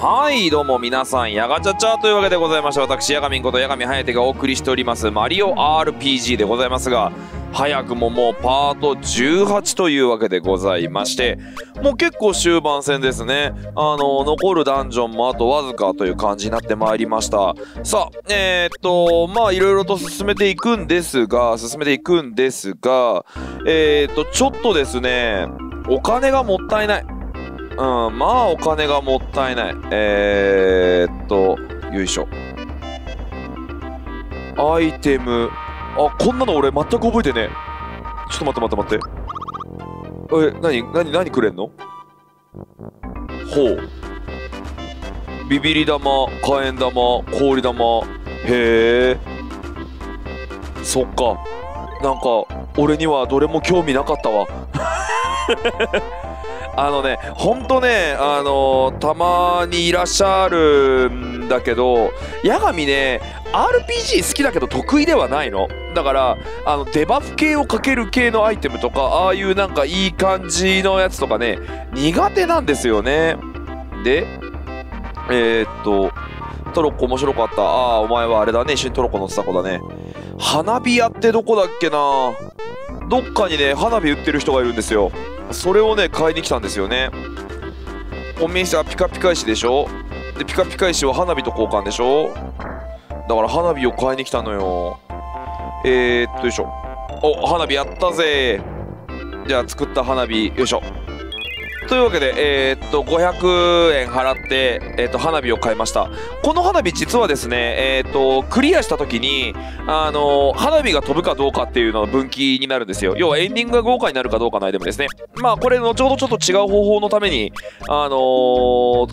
はい、どうも皆さん、やがちゃちゃというわけでございまして、私、やがみんことやがみはやてがお送りしております、マリオ RPG でございますが、早くももうパート18というわけでございまして、もう結構終盤戦ですね。残るダンジョンもあとわずかという感じになってまいりました。さあ、まあいろいろと進めていくんですが、ちょっとですね、お金がもったいない。うん、まあお金がもったいない。よいしょ。アイテム。あ、こんなの俺全く覚えてねえ。ちょっと待って。何くれんの？ほう。ビビリ玉、火炎玉、氷玉。へえ。そっか。なんか、俺にはどれも興味なかったわ。ほんとね、たまにいらっしゃるんだけど、ヤガミね、RPG 好きだけど得意ではないの。だから、デバフ系をかける系のアイテムとか、ああいうなんかいい感じのやつとかね、苦手なんですよね。で、トロッコ面白かった。ああ、お前はあれだね、一緒にトロッコ乗ってた子だね。花火屋ってどこだっけな？どっかにね、花火売ってる人がいるんですよ。それをね、買いに来たんですよね。お店はピカピカ石でしょ。で、ピカピカ石は花火と交換でしょ。だから花火を買いに来たのよ。よいしょ。お、花火やったぜ。じゃあ作った花火、よいしょ。というわけで、500円払って、花火を買いました。この花火実はですね、クリアした時に、花火が飛ぶかどうかっていうのが分岐になるんですよ。要はエンディングが豪華になるかどうかのアイテムですね。まあ、これ、後ほどちょっと違う方法のために、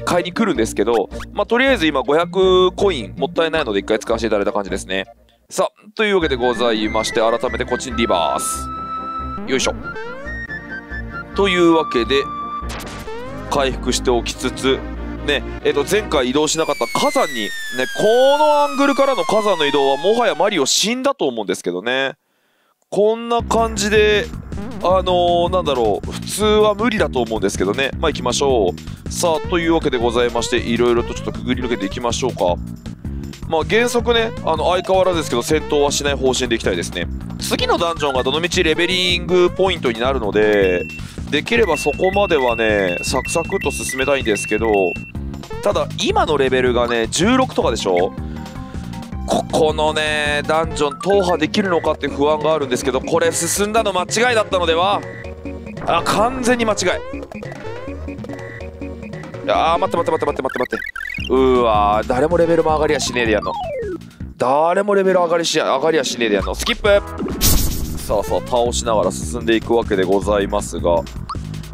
買いに来るんですけど、まあ、とりあえず今500コイン、もったいないので一回使わせていただいた感じですね。さあ、というわけでございまして、改めてこっちにリバース。よいしょ。というわけで、回復しておきつつ、ね、前回移動しなかった火山に、ね、このアングルからの火山の移動はもはやマリオ死んだと思うんですけどね。こんな感じで、なんだろう、普通は無理だと思うんですけどね。まあ行きましょう。さあ、というわけでございまして、いろいろとちょっとくぐり抜けていきましょうか。まあ原則ね、相変わらずですけど、戦闘はしない方針でいきたいですね。次のダンジョンがどのみちレベリングポイントになるので、できればそこまではね、サクサクっと進めたいんですけど、ただ、今のレベルがね、16とかでしょ。ここのね、ダンジョン踏破できるのかって不安があるんですけど、これ進んだの間違いだったのでは？あ、完全に間違い。あー、待って。うわー、誰もレベルも上がりやしねえでやんの。スキップ。さあ倒しながら進んでいくわけでございますが、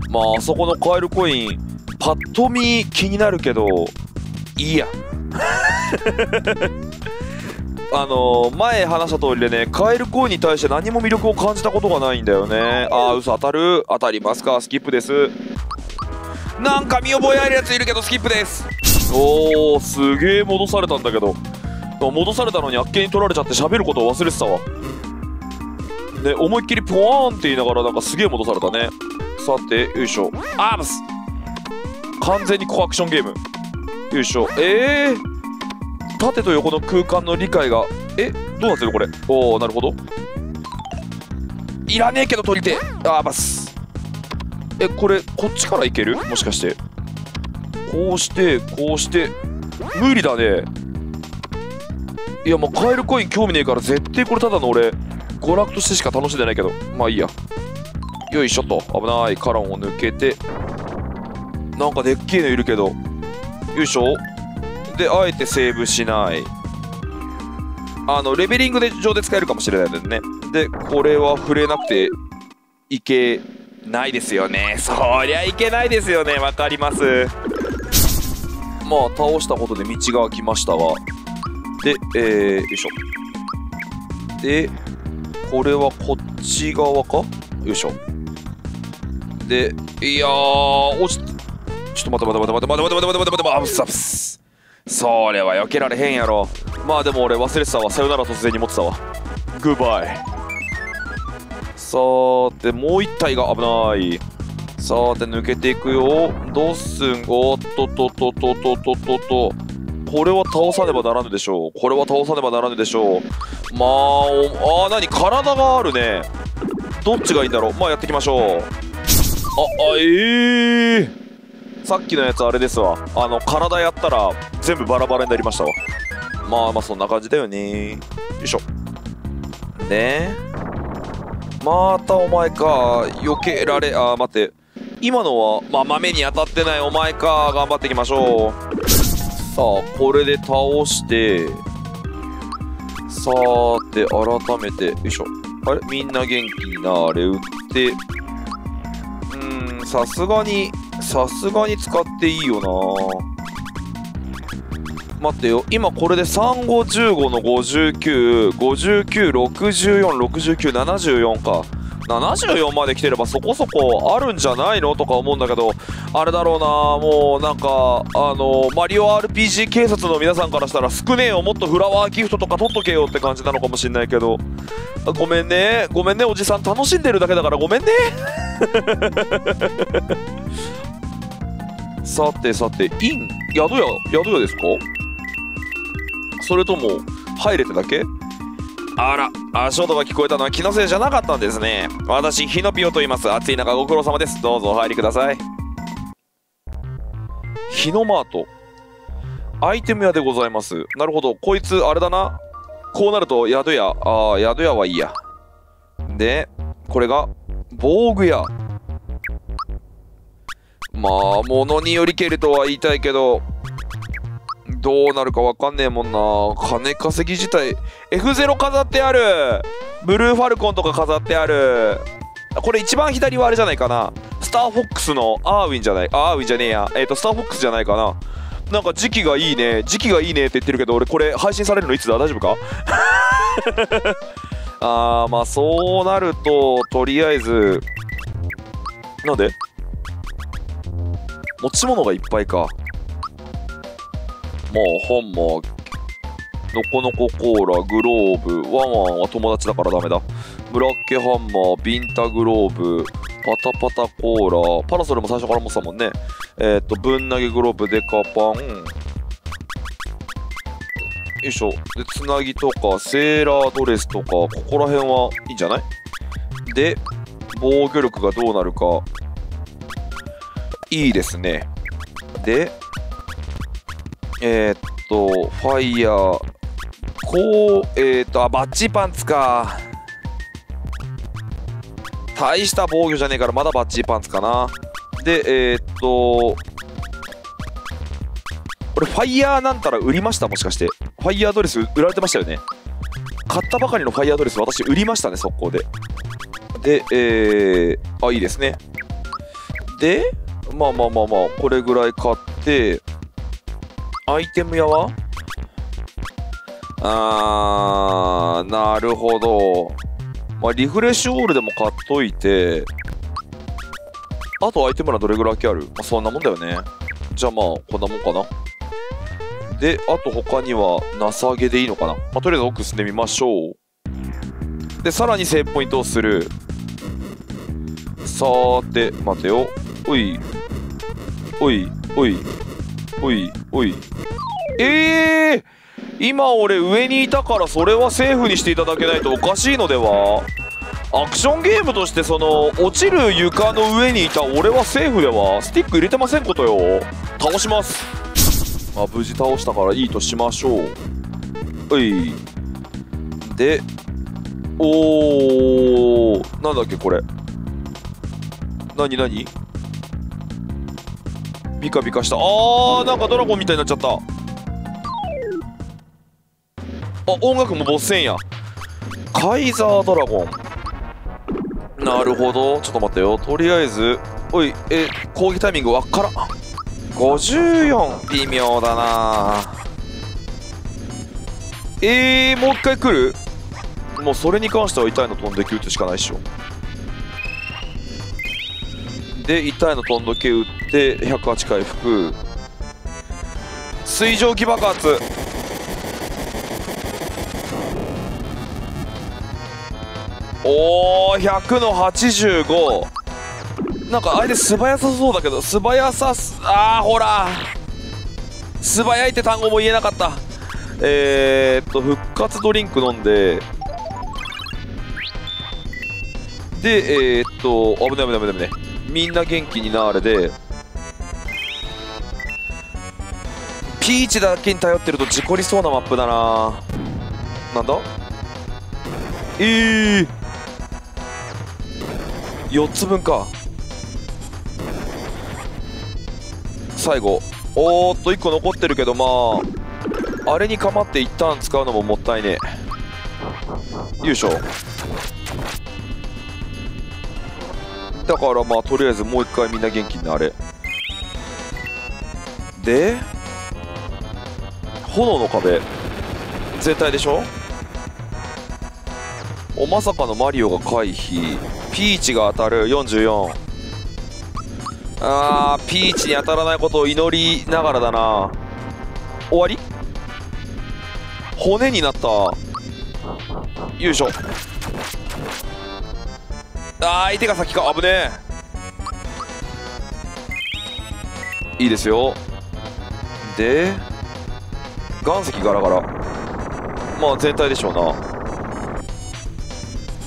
まああそこのカエルコインパッと見気になるけどいいや。前話した通りでね、カエルコインに対して何も魅力を感じたことがないんだよね。あー、嘘。当たりますか。スキップです。なんか見覚えあるやついるけどスキップです。おー、すげえ戻されたんだけど、戻されたのにあっけに取られちゃって喋ることを忘れてたわ。ね、思いっきりポワーンって言いながらなんかすげえ戻されたね。さて、よいしょ。アームス。完全にコアクションゲーム。よいしょ。縦と横の空間の理解が、どうなってるこれ。おー、なるほど。いらねえけど取りて。アームス。これこっちからいける？もしかして。こうして。無理だね。いや、もうカエルコイン興味ねえから絶対これただの俺娯楽としてしか楽しんでないけど、まあいいや。よいしょと。危ない。カランを抜けて、なんかでっけえのいるけど、よいしょ。で、あえてセーブしない。レベリング上で使えるかもしれないのでね。で、これは触れなくていけないですよね。そりゃいけないですよね。わかります。まあ倒したことで道が開きましたが、で、よいしょ。で、これはこっち側か？よいしょ。で、いやー、ちょっと待って。それは避けられへんやろ。まあでも俺忘れてたわ。さよなら突然に持ってたわ。グッバイ。さーて、もう一体が危ない。さーて抜けていくよ。どうすんご。おっとととととととと。これは倒さねばならぬでしょう。これは倒さねばならぬでしょう。まあ、あー、なに、体があるね。どっちがいいんだろう。まあやっていきましょう。あ、さっきのやつあれですわ。体やったら全部バラバラになりましたわ。まあまあそんな感じだよね。よいしょ。ねえ。またお前か。避けられ、あ、待って。今のは、まあ豆に当たってないお前か。頑張っていきましょう。さあ、これで倒して、さーて、改めて、よいしょ。あれみんな元気になれ、打って。さすがに使っていいよな。待ってよ、今これで35、15の59、59、64、69、74か。74まで来てればそこそこあるんじゃないのとか思うんだけど、あれだろうな、もうなんかマリオ RPG 警察の皆さんからしたら少ねえよ、もっとフラワーギフトとか取っとけよって感じなのかもしんないけど、ごめんねおじさん、楽しんでるだけだからごめんねさてさて、宿屋ですか、それとも入れてだけ。あら、足音が聞こえたのは気のせいじゃなかったんですね。私、ヒノピオと言います。暑い中ご苦労様です。どうぞお入りください。ヒノマート。アイテム屋でございます。なるほど。こいつ、あれだな。こうなると、宿屋。ああ、宿屋はいいや。で、これが、防具屋。まあ、物によりけりとは言いたいけど、どうなるかわかんねえもんな。金稼ぎ自体。F0 飾ってある。ブルーファルコンとか飾ってある。これ一番左はあれじゃないかな。スターフォックスのアーウィンじゃねえや。スターフォックスじゃないかな。なんか時期がいいねって言ってるけど、俺これ配信されるのいつだ、大丈夫かあー、まあそうなると、とりあえず。なんで持ち物がいっぱいか。もう本もノコノココーラ、グローブ、ワンワンは友達だからダメだ。ブラッケハンマー、ビンタグローブ、パタパタコーラ、パラソルも最初から持ってたもんね。ぶん投げグローブ、デカパン。よいしょ。で、つなぎとか、セーラードレスとか、ここら辺はいいんじゃない？で、防御力がどうなるか。いいですね。で、ファイヤー、バッチパンツか。大した防御じゃねえから、まだバッチパンツかな。で、俺、ファイヤーなんたら売りました、もしかして。ファイヤードレス売られてましたよね。買ったばかりのファイヤードレス、私、売りましたね、速攻で。で、あ、いいですね。で、まあ、これぐらい買って、アイテム屋は？あー、なるほど。まあ、リフレッシュオールでも買っといて、あとアイテム欄どれぐらい空きある？まあ、そんなもんだよね。じゃあまあ、こんなもんかな。で、あと他には、情けでいいのかな。まあ、とりあえず奥進んでみましょう。で、さらにセーブポイントをする。さーて、待てよ。おい。おい、おい。おいおい、今俺上にいたから、それはセーフにしていただけないとおかしいのでは。アクションゲームとしてその落ちる床の上にいた俺はセーフでは。スティック入れてませんことよ。倒します。まあ無事倒したからいいとしましょう。おいで、おー、なんだっけこれ、何ビカビカした。あー、なんかドラゴンみたいになっちゃった。あ、音楽もボス戦や。カイザードラゴン、なるほど。ちょっと待ってよ、とりあえず、おい、攻撃タイミングわっから54、微妙だな。もう一回来る。もうそれに関しては痛いの飛んでき打つしかないっしょ。で、痛いの飛んどけ打って108回復、水蒸気爆発。おお、100の85。なんか相手素早さそうだけど、素早さ、あーほら素早いって単語も言えなかった。復活ドリンク飲んで、で、危ない危ない危ない危ない、みんな元気になあれで、ピーチだけに頼ってると事故りそうなマップだな。なんだ4つ分か。最後おーっと1個残ってるけど、まああれにかまって一旦使うのももったいねえ。よいしょ。だからまあとりあえずもう一回みんな元気になれで、炎の壁全体でしょ。おまさかのマリオが回避、ピーチが当たる44。あーピーチに当たらないことを祈りながらだな。終わり、骨になった。よいしょ。あー相手が先か、危ねえ。いいですよ。で岩石ガラガラ、まあ全体でしょうな。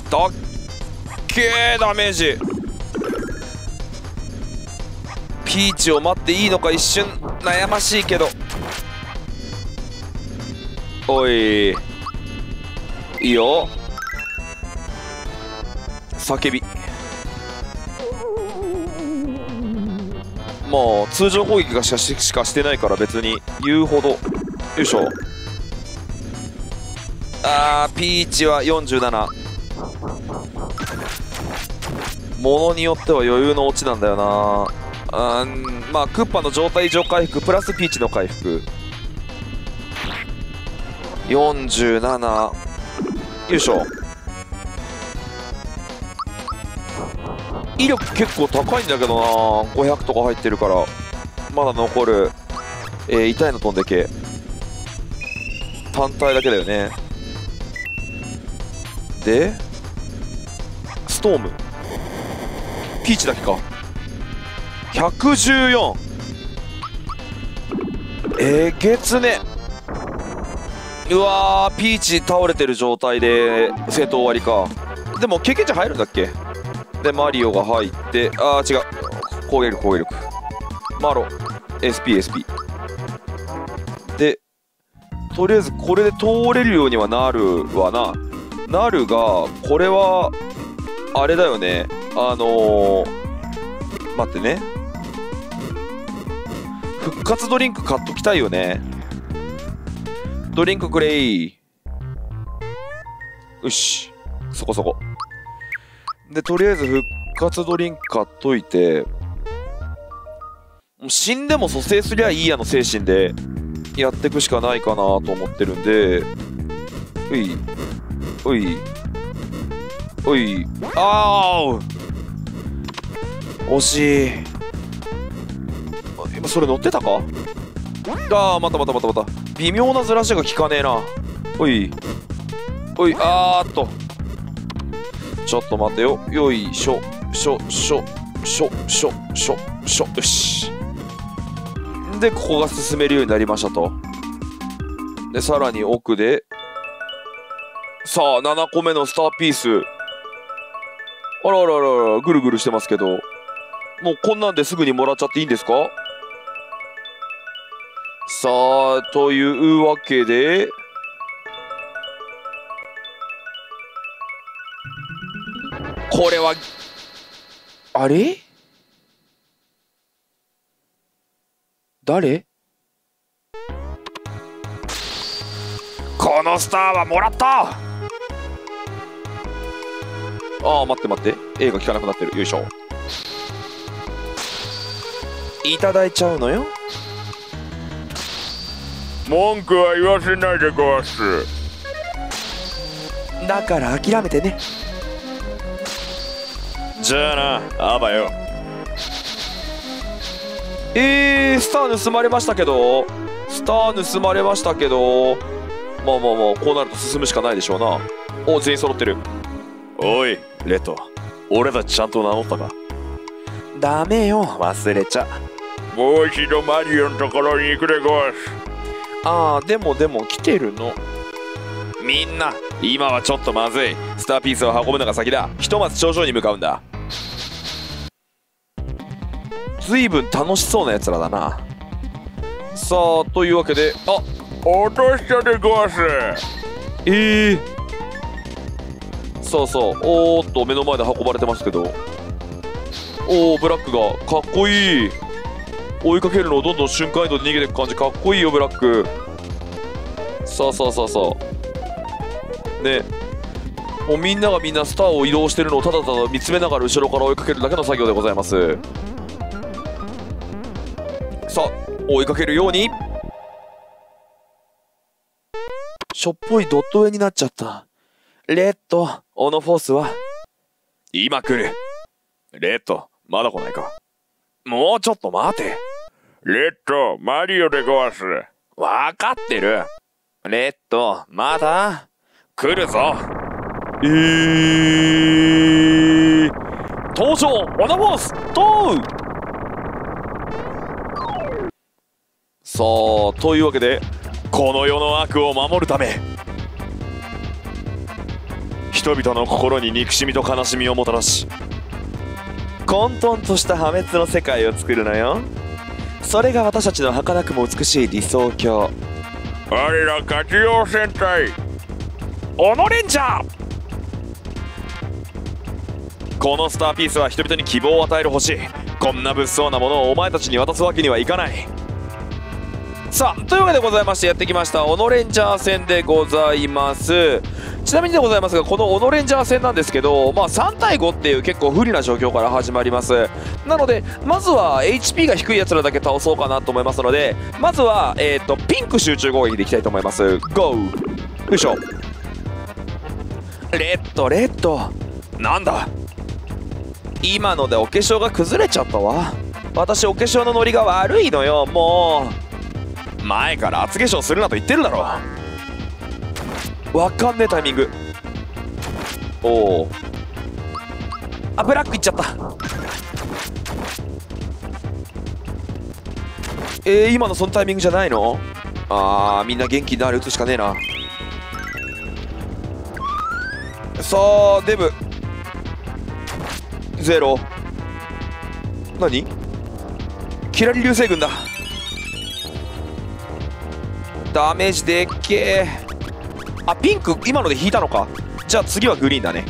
だっけーダメージ。ピーチを待っていいのか一瞬悩ましいけど、おいいいよ叫び。まあ通常攻撃がしかしてないから別に言うほど。よいしょ。あーピーチは47。ものによっては余裕の落ちなんだよな。まあクッパの状態異常回復プラスピーチの回復47。よいしょ。威力結構高いんだけどな、500とか入ってるからまだ残る。痛いの飛んでけ単体だけだよね。でストームピーチだけか114。げつね。うわーピーチ倒れてる状態で戦闘終わりか。でも経験値入るんだっけ。でマリオが入って、あー違う、攻撃力攻撃力マロ SPSP で、とりあえずこれで通れるようにはなるわな。なるがこれはあれだよね、待ってね、復活ドリンク買っときたいよね。ドリンクくれー。よしそこそこで、とりあえず復活ドリンク買っといて、もう死んでも蘇生すりゃいいやの精神でやってくしかないかなと思ってるんで、ういおいおい、あー惜しい。今それ乗ってたか。あーまたまたまたまた、微妙なずらしが効かねえな。おいおい、あーっとちょっと待てよ。よいしょしょしょしょしょしょしょ、よし。でここが進めるようになりましたと。でさらに奥でさあ7個目のスターピース。あらあらあらあら、ぐるぐるしてますけど、もうこんなんですぐにもらっちゃっていいんですか。さあというわけでこれはあれ誰、このスターはもらった。ああ待って待って、 A が効かなくなってる。よいしょ、いただいちゃうのよ。文句は言わせないでごわす。だから諦めてね。じゃあな、あばよ。スター盗まれましたけど、スター盗まれましたけど、まあまあまあこうなると進むしかないでしょうな。お、全員揃ってる。おいレッド、俺たちちゃんと名乗ったか。ダメよ、忘れちゃ。もう一度マリオのところに行くでごわす。ああ、でも来てるの。みんな、今はちょっとまずい。スターピースを運ぶのが先だ。ひとまず頂上に向かうんだ。ずいぶん楽しそうなやつらだな。さあ、というわけで、あ、落としたでごわす。そうそう、おーっと目の前で運ばれてますけど、おお、ブラックがかっこいい。追いかけるのをどんどん瞬間移動で逃げていく感じ、かっこいいよブラック。さあさあさあさあね、もうみんながみんなスターを移動してるのをただただ見つめながら後ろから追いかけるだけの作業でございます。さあ追いかけるように、しょっぽいドット絵になっちゃった。レッド、オノフォースは今来る。レッド、まだ来ないか。もうちょっと待て。レッド、マリオでごわす。わかってる。レッド、まだ来るぞ。登場、オノフォース、そう、というわけで、この世の悪を守るため、人々の心に憎しみと悲しみをもたらし、混沌とした破滅の世界を作るのよ。それが私たちの儚くも美しい理想郷。我ら活用戦隊オノレンジャー。このスターピースは人々に希望を与える星。こんな物騒なものをお前たちに渡すわけにはいかない。さあ、というわけでございまして、やってきましたオノレンジャー戦でございます。ちなみにでございますが、このオノレンジャー戦なんですけど、まあ、3対5っていう結構不利な状況から始まります。なのでまずは HP が低いやつらだけ倒そうかなと思いますので、まずは、ピンク集中攻撃でいきたいと思います。ゴー、よいしょ。レッド、なんだ今のでお化粧が崩れちゃったわ。私お化粧のノリが悪いのよ。もう前から厚化粧するなと言ってるだろう。わかんねえタイミング。おお、あ、ブラックいっちゃった。今のそのタイミングじゃないの。あー、みんな元気になる打つしかねえな。さあ、デブゼロ、何キラリ流星群だ。ダメージでっけえ。あ、ピンク今ので引いたのか。じゃあ次はグリーンだね。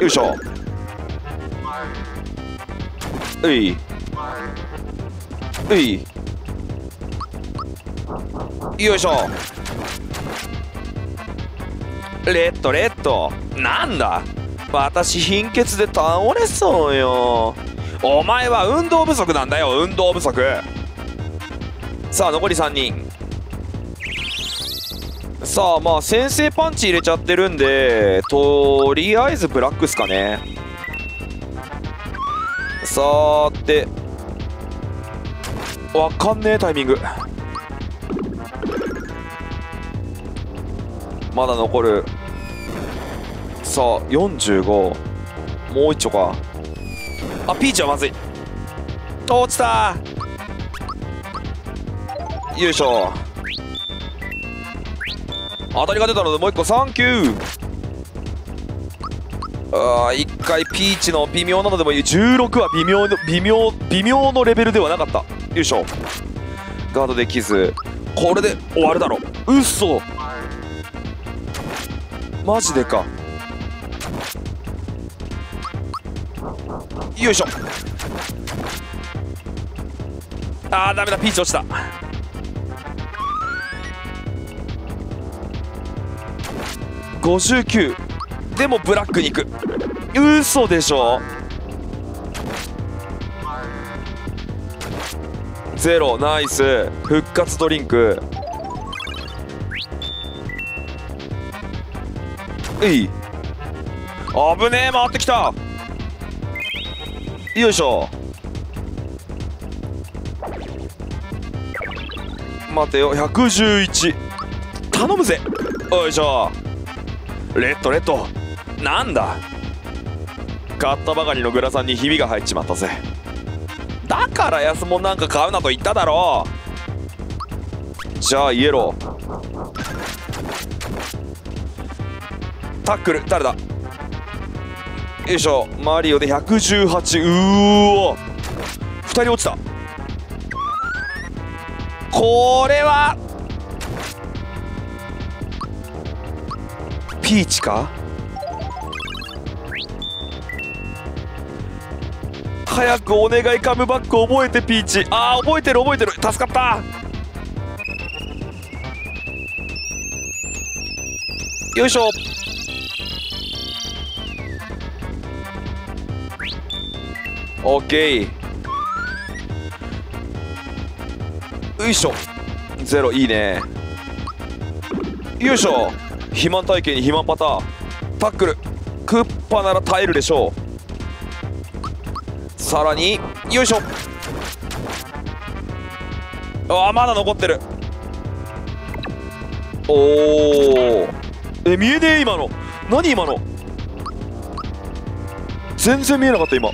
よいしょ。ういうい、よいしょ。レッド、なんだ私貧血で倒れそうよ。お前は運動不足なんだよ、運動不足。さあ残り3人。さあ、まあ先制パンチ入れちゃってるんで、とりあえずブラックスかね。さーて、わかんねえタイミング。まだ残る。さあ45、もう一丁か。あ、ピーチはまずい、落ちた。よいしょ、当たりが出たのでもう1個サンキュー。ああ、1回ピーチの微妙なのでもいい。16は微妙のレベルではなかった。よいしょ、ガードできず。これで終わるだろう。嘘、マジでか。よいしょ、あーダメだ、ピーチ落ちた。59でもブラックに行く。嘘でしょ。0、ナイス。復活ドリンク、えい、危ねえ、回ってきた。よいしょ、待てよ、111、頼むぜ。よいしょ、レッド、なんだ買ったばかりのグラサンにひびが入っちまったぜ。だから安物なんか買うなと言っただろう。じゃあイエロータックル誰だ。よいしょ、マリオで118。うお2人落ちた。これはピーチか。早くお願いカムバック覚えてピーチ。ああ覚えてる覚えてる、助かった。よいしょ、オッケー。よいしょゼロ、いいね。よいしょ、肥満体型に肥満パターン。タックルクッパなら耐えるでしょう。さらによいしょ、ああまだ残ってる。おおえ、見えねえ今の、何今の全然見えなかった今。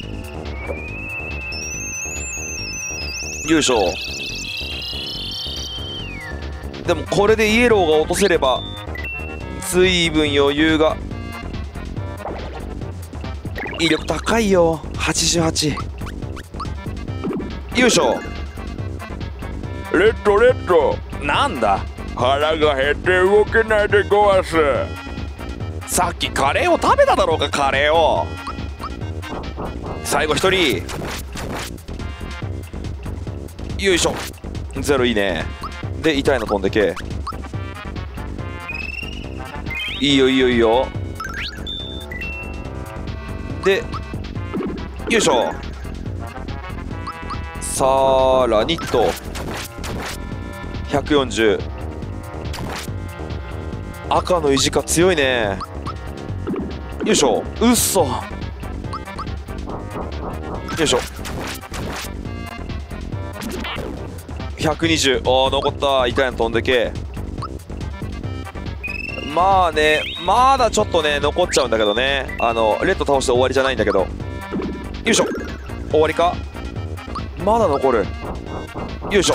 よいしょ、でもこれでイエローが落とせれば随分余裕が。威力高いよ88。よいしょレッドレッド、なんだ腹が減って動けないでごわす。さっきカレーを食べただろうか。カレーを最後1人。よいしょゼロ、いいね。で痛いの飛んでけ、いいよいいよいいよ。でよいしょ、さらにと140。赤のイジカ強いね。よいしょうっそ、よいしょ120。おお残った、痛いの飛んでけ。まあね、まだちょっとね残っちゃうんだけどね、レッド倒して終わりじゃないんだけど。よいしょ終わりか、まだ残る。よいしょ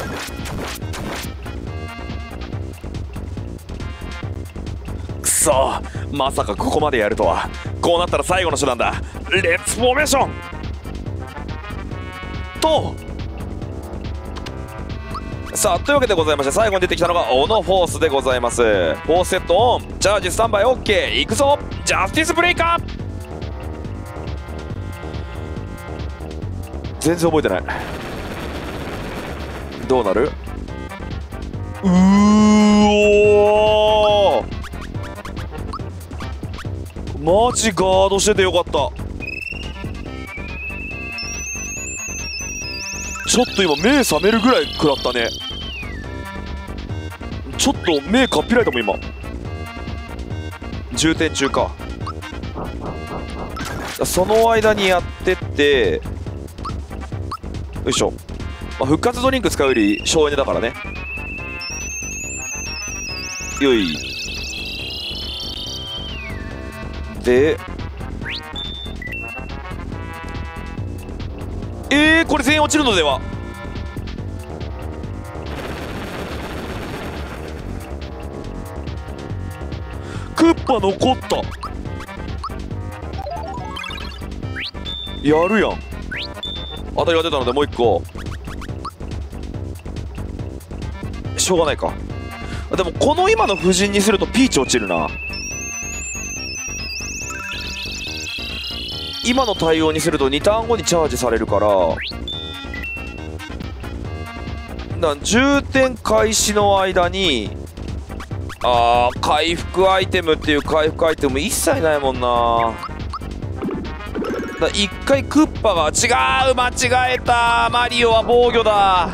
くそ、まさかここまでやるとは。こうなったら最後の手段だ、レッツフォーメーションと。さあというわけでございまして、最後に出てきたのがオノフォースでございます。4セットオン、チャージスタンバイ OK、 いくぞジャスティスブレイカー。全然覚えてない、どうなる。うおマジガードしててよかった。ちょっと今目覚めるぐらい食らったね。ちょっと目かっぴらいたもん今。重点中か、その間にやってってよいしょ、まあ、復活ドリンク使うより省エネだからね。よいでこれ全員落ちるのでは。クッパ残った、やるやん。当たりが出たのでもう一個しょうがないか。でもこの今の布陣にするとピーチ落ちるな。今の対応にすると2ターン後にチャージされるから、充填開始の間に回復アイテムっていう、回復アイテム一切ないもんな。一回クッパが違う、間違えた、マリオは防御だ。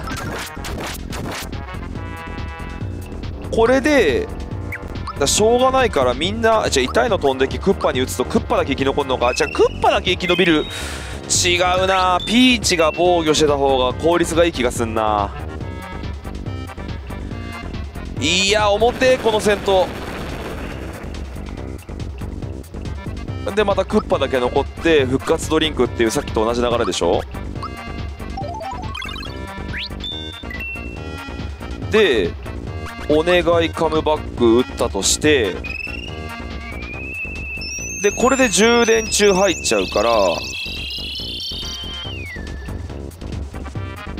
これでしょうがないからみんな、じゃあ痛いの飛んでき、クッパに打つとクッパだけ生き残るのか。じゃあクッパだけ生き延びる、違うな。ピーチが防御してた方が効率がいい気がすんな。いや表この戦闘でまたクッパだけ残って復活ドリンクっていう、さっきと同じ流れでしょ。でお願いカムバック打ったとして、でこれで10連中入っちゃうから、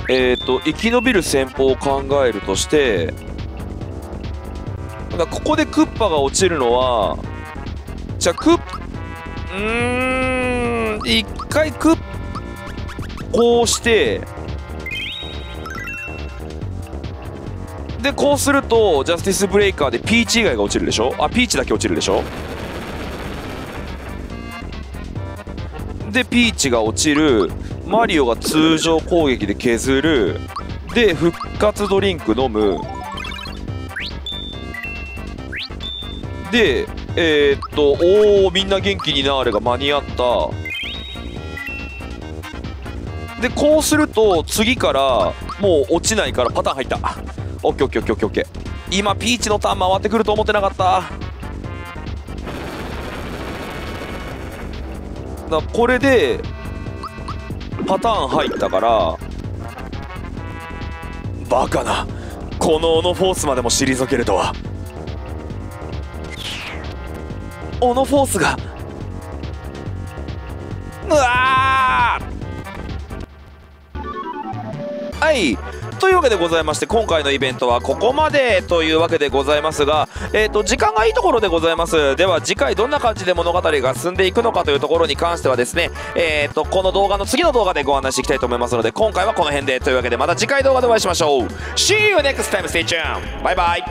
生き延びる戦法を考えるとして、だからここでクッパが落ちるのは、じゃあ一回こうして、でこうするとジャスティスブレイカーでピーチ以外が落ちるでしょ、あピーチだけ落ちるでしょ、でピーチが落ちる、マリオが通常攻撃で削る、で復活ドリンク飲む、でおおみんな元気になれが間に合った。でこうすると次からもう落ちないからパターン入った。オッケーオッケーオッケーオッケーオッケー。今ピーチのターン回ってくると思ってなかった。だこれでパターン入ったから、バカなこのオノフォースまでも退けるとは。オノフォースがうわー、はいというわけでございまして、今回のイベントはここまでというわけでございますが、時間がいいところでございます。では次回どんな感じで物語が進んでいくのかというところに関してはですね、この動画の次の動画でご案内していきたいと思いますので、今回はこの辺でというわけで、また次回動画でお会いしましょう。 See you next time, stay tuned! バイバイ。